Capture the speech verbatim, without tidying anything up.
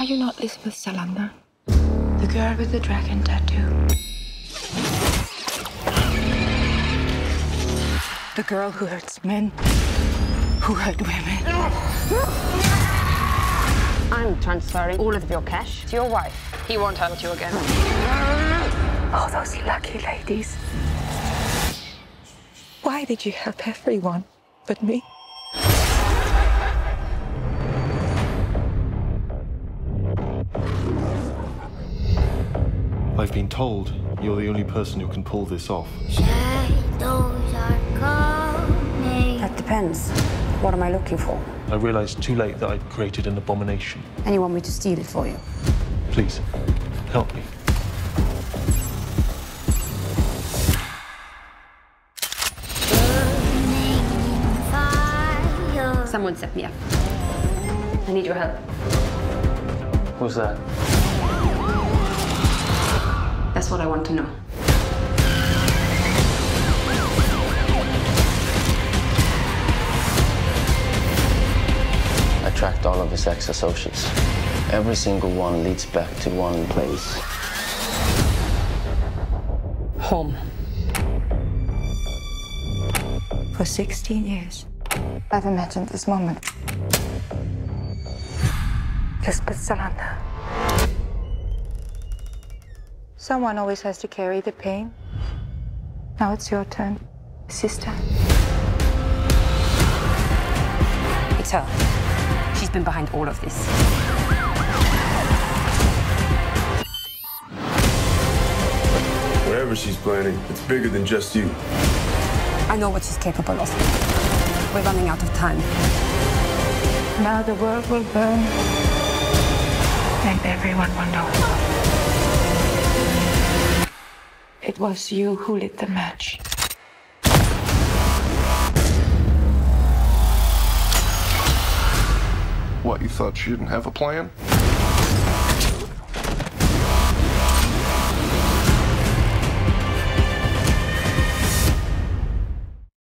Are you not Lisbeth Salander? The girl with the dragon tattoo. The girl who hurts men, who hurt women. I'm transferring all of your cash to your wife. He won't hurt you again. Oh, those lucky ladies. Why did you help everyone but me? I've been told you're the only person who can pull this off. Shadows are coming. That depends. What am I looking for? I realized too late that I'd created an abomination. And you want me to steal it for you? Please, help me. Someone set me up. I need your help. What's that? That's what I want to know. I tracked all of his ex-associates. Every single one leads back to one place. Home. For sixteen years, I've imagined this moment. Lisbeth Salander. Someone always has to carry the pain. Now it's your turn, sister. It's her. She's been behind all of this. Whatever she's planning, it's bigger than just you. I know what she's capable of. We're running out of time. Now the world will burn. And everyone will know. It was you who lit the match. What, you thought she didn't have a plan?